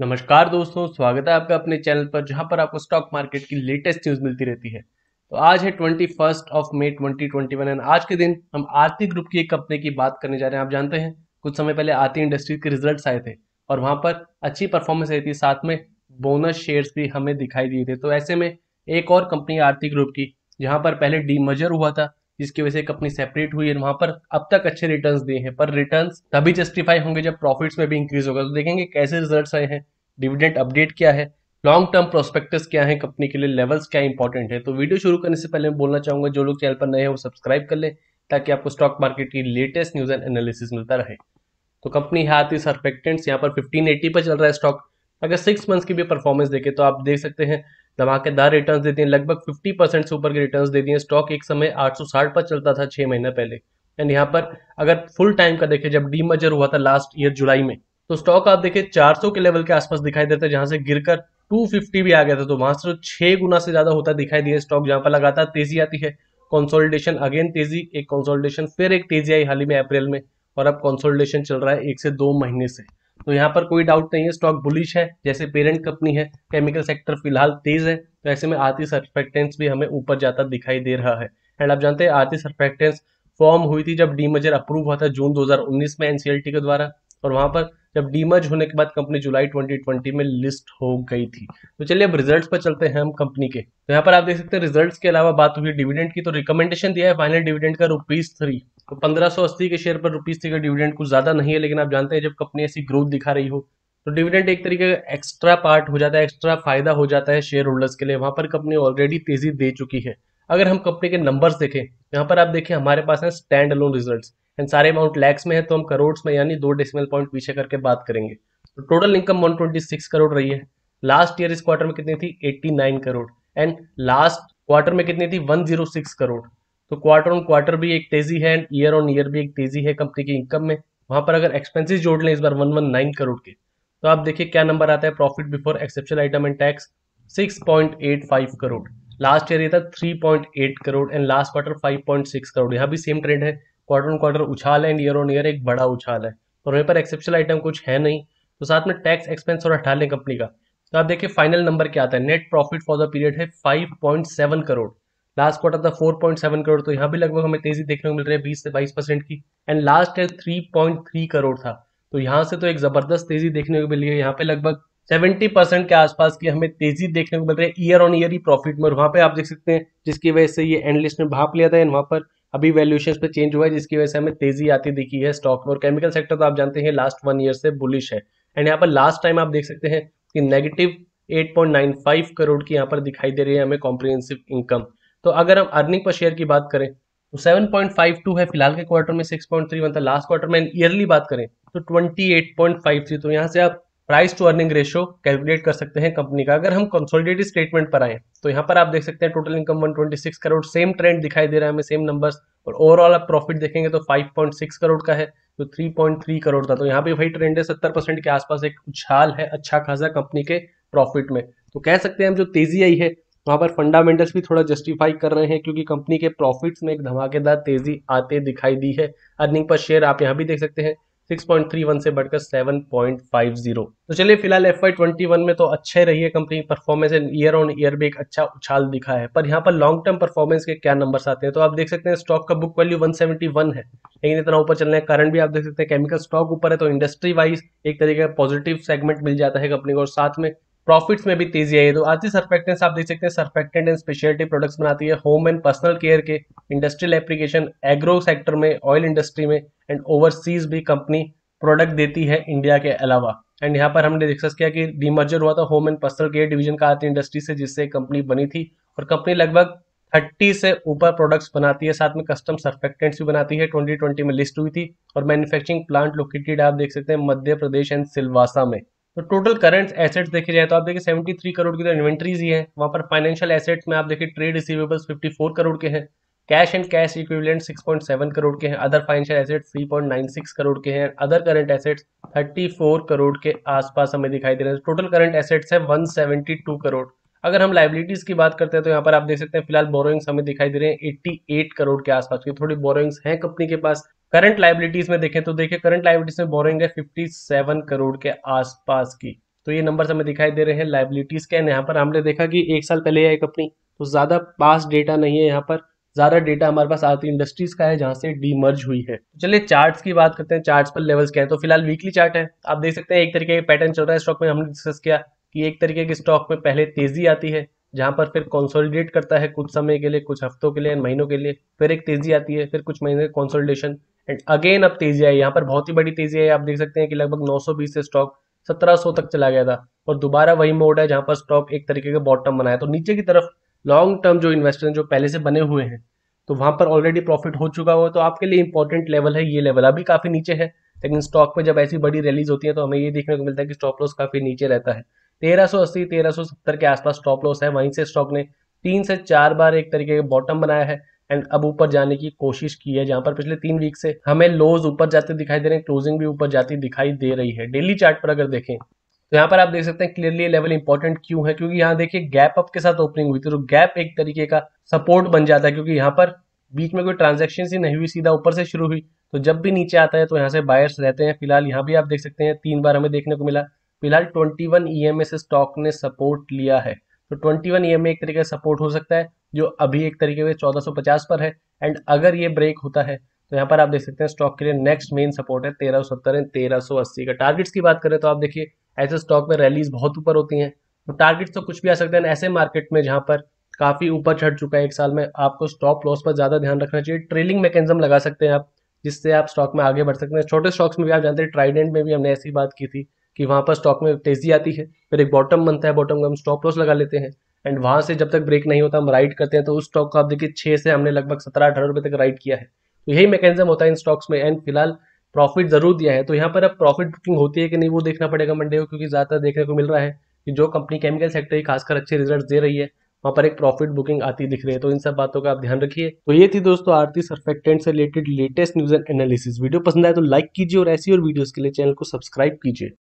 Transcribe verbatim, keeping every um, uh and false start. नमस्कार दोस्तों, स्वागत है आपका अपने चैनल पर जहां पर आपको स्टॉक मार्केट की लेटेस्ट न्यूज मिलती रहती है। तो आज है इक्कीस ऑफ मई ट्वेंटी ट्वेंटी वन और आज के दिन हम आरती ग्रुप की एक कंपनी की बात करने जा रहे हैं। आप जानते हैं कुछ समय पहले आरती इंडस्ट्रीज के रिजल्ट्स आए थे और वहां पर अच्छी परफॉर्मेंस आई थी, साथ में बोनस शेयर्स भी हमें दिखाई दिए थे। तो ऐसे में एक और कंपनी आरती ग्रुप की, जहाँ पर पहले डीमर्जर हुआ था जिसकी वजह से कंपनी सेपरेट हुई है, वहां पर अब तक अच्छे रिटर्न्स दिए हैं, पर रिटर्न्स तभी जस्टिफाई होंगे जब प्रॉफिट्स में भी इंक्रीज होगा। तो देखेंगे कैसे रिजल्ट्स आए हैं, डिविडेंड अपडेट क्या है, लॉन्ग टर्म प्रोस्पेक्टस क्या है, कंपनी के लिए लेवल्स क्या इंपॉर्टेंट है। तो वीडियो शुरू करने से पहले मैं बोलना चाहूंगा जो लोग चैनल पर नए हैं वो सब्सक्राइब कर लें ताकि आपको स्टॉक मार्केट की लेटेस्ट न्यूज एंड एनालिसिस मिलता रहे। तो कंपनी आरती सर्फेक्टेंट्स यहाँ पर फिफ्टीन एटी पर चल रहा है स्टॉक। अगर सिक्स मंथ्स की भी परफॉर्मेंस देखें तो आप देख सकते हैं धमाकेदार रिटर्न्स देती हैं, लगभग पचास परसेंट से ऊपर के रिटर्न्स देती हैं। स्टॉक एक समय आठ सौ साठ पर चलता था छह महीने पहले, एंड यहाँ पर अगर फुल टाइम का देखें जब डीमर्जर हुआ था लास्ट ईयर जुलाई में, तो स्टॉक आप देखें चार सौ के लेवल के आसपास दिखाई देता है, जहां से गिरकर दो सौ पचास भी आ गया था। तो वहां से छह गुना से ज्यादा होता दिखाई दिया स्टॉक, जहां पर लगातार तेजी आती है, कंसोलिडेशन, अगेन तेजी, एक कंसोलिडेशन, फिर एक तेजी आई हाल ही में अप्रैल में, और अब कंसोलिडेशन चल रहा है एक से दो महीने से। तो यहाँ पर कोई डाउट नहीं है, स्टॉक बुलिश है। जैसे पेरेंट कंपनी है, केमिकल सेक्टर फिलहाल तेज है, तो ऐसे में आरती सर्फेक्टेंट्स भी हमें ऊपर जाता दिखाई दे रहा है। एंड आप जानते हैं आरती सर्फेक्टेंट्स फॉर्म हुई थी जब डीमर्जर अप्रूव हुआ था जून दो हज़ार उन्नीस में एनसीएलटी के द्वारा, और वहां पर जब डीमर्ज होने के बाद कंपनी जुलाई ट्वेंटी ट्वेंटी में लिस्ट हो गई थी। तो चलिए अब रिजल्ट्स पर चलते हैं हम कंपनी के। तो यहाँ पर आप देख सकते हैं रिजल्ट्स के अलावा बात हुई डिविडेंड की, तो रिकमेंडेशन दिया है फाइनल डिविडेंड का रुपीज थ्री। तो पंद्रह सौ अस्सी के शेयर पर रुपीज थ्री का डिविडेंड कुछ ज्यादा नहीं है, लेकिन आप जानते हैं जब कंपनी ऐसी ग्रोथ दिखा रही हो तो डिविडेंड एक तरीके का एक्स्ट्रा पार्ट हो जाता है, एक्स्ट्रा फायदा हो जाता है शेयर होल्डर्स के लिए। वहां पर कंपनी ऑलरेडी तेजी दे चुकी है। अगर हम कंपनी के नंबर्स देखें, यहाँ पर आप देखें हमारे पास है स्टैंड अलोन रिजल्ट्स, एंड सारे अमाउंट लैक्स में है तो हम करोड्स में यानी दो डेसिमल पॉइंट पीछे करके बात करेंगे। तो टोटल इनकम एक सौ छब्बीस करोड़ रही है। लास्ट ईयर इस क्वार्टर में कितनी थी? नवासी करोड़, एंड लास्ट क्वार्टर में कितनी थी? एक सौ छह करोड़। तो क्वार्टर ऑन क्वार्टर भी एक तेजी है एंड ईयर ऑन ईयर भी एक तेजी है कंपनी की इनकम में। वहां पर अगर एक्सपेंसिस जोड़ लें इस बार एक सौ उन्नीस करोड़ के, तो आप देखिए क्या नंबर आता है। Profit before exceptional item and tax छह पॉइंट आठ पाँच करोड़, लास्ट ईयर ये था तीन पॉइंट आठ करोड़, एंड लास्ट क्वार्टर पाँच पॉइंट छह करोड़। यहाँ भी सेम ट्रेंड है, क्वार्टर ऑन क्वार्टर उछाल है एंड ईयर ऑन ईयर एक बड़ा उछाल है। और वहीं पर एक्सेप्शनल आइटम कुछ है नहीं, तो साथ में टैक्स एक्सपेंस और हटा लें कंपनी का, तो आप देखिए फाइनल नंबर क्या आता है। Net profit for the period है पाँच पॉइंट सात करोड़, लास्ट क्वार्टर था चार पॉइंट सात करोड़, तो यहाँ भी लगभग हमें तेजी देखने को मिल रही है बीस से बाईस परसेंट की, एंड लास्ट ईयर तीन पॉइंट तीन करोड़ था, तो यहाँ से तो एक जबरदस्त तेजी देखने को मिली है। यहाँ पे लगभग सेवेंटी परसेंट के आसपास की हमें तेजी देखने को मिल रही है ईयर ऑन ईयर ही प्रॉफिट में। वहाँ पे आप देख सकते हैं जिसकी वजह से ये एनालिस्ट ने भाप लिया था, एंड वहाँ पर अभी वैल्यूएशन पे चेंज हुआ है जिसकी वजह से हमें तेजी आती दिखी है स्टॉक में। और केमिकल सेक्टर तो आप जानते हैं लास्ट वन ईयर से बुलिश है, एंड यहाँ पर लास्ट टाइम आप देख सकते हैं कि नेगेटिव आठ पॉइंट नौ पाँच करोड़ की यहाँ पर दिखाई दे रही है हमें कॉम्प्रिहेंसिव इनकम। तो अगर हम अर्निंग पर शेयर की बात करें तो सात पॉइंट पाँच दो है फिलहाल के क्वार्टर में, छह पॉइंट तीन था लास्ट क्वार्टर में, एंड ईयरली बात करें तो अट्ठाईस पॉइंट पाँच तीन। तो यहाँ से आप price to earning ratio calculate कर सकते हैं कंपनी का। अगर हम कंसोलिडेटेड स्टेटमेंट पर आए तो यहाँ पर आप देख सकते हैं टोटल इनकम एक सौ छब्बीस करोड़, सेम ट्रेंड दिखाई दे रहा है हमें, सेम नंबर्स। और ओवरऑल आप प्रॉफिट देखेंगे तो पाँच पॉइंट छह करोड़ का है, तो तीन पॉइंट तीन करोड़ था, तो यहाँ पे वही ट्रेंड है, सत्तर परसेंट के आसपास एक उछाल है अच्छा खासा कंपनी के प्रॉफिट में। तो कह सकते हैं हम जो तेजी आई है वहाँ पर फंडामेंटल्स भी थोड़ा जस्टिफाई कर रहे हैं, क्योंकि कंपनी के प्रॉफिट्स में एक धमाकेदार तेजी आते दिखाई दी है। अर्निंग पर शेयर आप यहाँ भी देख सकते हैं छह पॉइंट तीन एक से बढ़कर सात पॉइंट पाँच शून्य। तो चलिए फिलहाल एफ वाई ट्वेंटी वन में तो अच्छे रही है company performance, and year on year भी एक अच्छा उछाल दिखा है, पर यहाँ पर लॉन्ग टर्म परफॉर्मेंस के क्या नंबर्स आते हैं तो आप देख सकते हैं स्टॉक का बुक वैल्यू एक सौ इकहत्तर है, लेकिन इतना ऊपर चलने का कारण भी आप देख सकते हैं केमिकल स्टॉक ऊपर है, तो इंडस्ट्री वाइज एक तरीके का पॉजिटिव सेगमेंट मिल जाता है कंपनी को, और साथ में प्रॉफिट्स में भी तेजी आई है। तो आरती सर्फेक्टेंट्स आप देख सकते हैं सर्फेक्टेंट एंड स्पेशलिटी प्रोडक्ट्स बनाती है होम एंड पर्सनल केयर के, इंडस्ट्रियल एप्लीकेशन, एग्रो सेक्टर में, ऑयल इंडस्ट्री में, एंड ओवरसीज भी कंपनी प्रोडक्ट देती है इंडिया के अलावा। एंड यहाँ पर हमने डिस्कस किया कि डीमर्जर हुआ था home and personal care division का आरती इंडस्ट्री से, जिससे कंपनी बनी थी, और कंपनी लगभग तीस से ऊपर प्रोडक्ट्स बनाती है, साथ में कस्टम सर्फेक्टेंट्स भी बनाती है। ट्वेंटी ट्वेंटी में लिस्ट हुई थी, और मैन्युफैक्चरिंग प्लांट लोकेटेड आप देख सकते हैं मध्य प्रदेश एंड सिलवासा में। तो टोटल करंट एसेट्स देखे जाए तो आप देखिए तिहत्तर करोड़ की तो इन्वेंट्रीज ही है, वहाँ पर फाइनेंशियल एसेट्स में आप देखिए ट्रेड रिसीवेबल्स चौवन करोड़ के हैं, कैश एंड कैश इक्विवेलेंट छह पॉइंट सात करोड़ के हैं, अदर फाइनेंशियल एसेट्स तीन पॉइंट नौ छह करोड़ के हैं, अदर करंट एसेट्स चौंतीस करोड़ के आसपास हमें दिखाई दे रहे हैं। टोटल करंट एसेट्स है एक सौ बहत्तर करोड़। अगर हम लाइबिलिटीज की बात करते हैं तो यहाँ पर आप देख सकते हैं फिलहाल बोरोइंग्स हमें दिखाई दे रहे हैं अट्ठासी करोड़ के आसपास की, थोड़ी बोरोइंग्स हैं कंपनी के पास। करंट लाइबिलिटीज में देखें तो देखिए करंट लाइबिलिटीज में बोरोइंग है सत्तावन करोड़ के आसपास की, तो ये नंबर हमें दिखाई दे रहे हैं लाइबिलिटीज के। यहाँ पर हमने देखा कि एक साल पहले यह कंपनी, तो ज़्यादा पास डेटा नहीं है, यहाँ पर ज़्यादा डेटा हमारे पास आरती इंडस्ट्रीज का है जहाँ से डीमर्ज हुई है। चलिए चार्ट्स की बात करते हैं, चार्ट्स पर लेवल्स क्या है। तो फिलहाल वीकली चार्ट है, आप देख सकते हैं एक तरीके का पैटर्न चल रहा है। स्टॉक में हमने डिस्कस किया कि एक तरीके के स्टॉक में पहले तेजी आती है जहाँ पर फिर कंसोलिडेट करता है कुछ समय के लिए, कुछ हफ्तों के लिए, महीनों के लिए, फिर एक तेजी आती है, फिर कुछ महीने कंसोलिडेशन एंड अगेन अब तेजी आई। यहाँ पर बहुत ही बड़ी तेजी आई, आप देख सकते हैं कि लगभग नौ सौ बीस से स्टॉक सत्रह सौ तक चला गया था और दोबारा वही मोड है जहाँ पर स्टॉक एक तरीके का बॉटम बनाया। तो नीचे की तरफ लॉन्ग टर्म जो इन्वेस्टर हैं जो पहले से बने हुए हैं तो वहाँ पर ऑलरेडी प्रॉफिट हो चुका हो, तो आपके लिए इंपॉर्टेंट लेवल है ये लेवल। अभी काफ़ी नीचे है लेकिन स्टॉक में जब ऐसी बड़ी रैलीज होती है तो हमें ये देखने को मिलता है कि स्टॉप लॉस काफ़ी नीचे रहता है। तेरह सौ अस्सी तेरह सौ सत्तर के आसपास स्टॉप लॉस है, वहीं से स्टॉक ने तीन से चार बार एक तरीके का बॉटम बनाया है एंड अब ऊपर जाने की कोशिश की है, जहाँ पर पिछले तीन वीक से हमें लोज ऊपर जाते दिखाई दे रहे हैं, क्लोजिंग भी ऊपर जाती दिखाई दे रही है। डेली चार्ट पर अगर देखें तो यहाँ पर आप देख सकते हैं क्लियरली लेवल इंपॉर्टेंट क्यों है, क्योंकि यहाँ देखिए गैप अप के साथ ओपनिंग हुई थी तो गैप एक तरीके का सपोर्ट बन जाता है, क्योंकि यहाँ पर बीच में कोई ट्रांजैक्शन ही नहीं हुई, सीधा ऊपर से शुरू हुई। तो जब भी नीचे आता है तो यहाँ से बायर्स रहते हैं। फिलहाल यहाँ भी आप देख सकते हैं तीन बार हमें देखने को मिला। फिलहाल twenty one E M A से स्टॉक ने सपोर्ट लिया है, तो twenty one E M A एक तरीके का सपोर्ट हो सकता है जो अभी एक तरीके में चौदह सौ पचास पर है एंड अगर ये ब्रेक होता है तो यहाँ पर आप देख सकते हैं स्टॉक के लिए नेक्स्ट मेन सपोर्ट है तेरह सौ सत्तर एंड तेरह सौ अस्सी का। टारगेट्स की बात करें तो आप देखिए ऐसे स्टॉक में रैलीज बहुत ऊपर होती हैं तो टारगेट्स तो कुछ भी आ सकते हैं। ऐसे मार्केट में जहाँ पर काफ़ी ऊपर चढ़ चुका है एक साल में, आपको स्टॉप लॉस पर ज़्यादा ध्यान रखना चाहिए। ट्रेलिंग मैकेनिज्म लगा सकते हैं आप, जिससे आप स्टॉक में आगे बढ़ सकते हैं। छोटे स्टॉक्स में भी आप जानते हैं, ट्राइडेंट में भी हमने ऐसी बात की थी कि वहाँ पर स्टॉक में तेजी आती है, फिर एक बॉटम बनता है, बॉटम में हम स्टॉप लॉस लगा लेते हैं एंड वहाँ से जब तक ब्रेक नहीं होता हम राइड करते हैं। तो उस स्टॉक को आप देखिए छः से हमने लगभग सत्रह अठारह रुपये तक राइड किया है। तो यही मैकेनिज्म होता है इन स्टॉक्स में एंड फिलहाल प्रॉफिट जरूर दिया है। तो यहाँ पर अब प्रॉफिट बुकिंग होती है कि नहीं वो देखना पड़ेगा मंडे को, क्योंकि ज़्यादातर देखने को मिल रहा है कि जो कंपनी केमिकल सेक्टर की खासकर अच्छे रिजल्ट्स दे रही है वहाँ पर एक प्रॉफिट बुकिंग आती दिख रही है। तो इन सब बातों का आप ध्यान रखिए। तो ये थी दोस्तों आरती सर्फेक्टेंट से related latest news and analysis. Video पसंद आए तो लाइक कीजिए और ऐसी और वीडियोज़ के लिए चैनल को सब्सक्राइब कीजिए।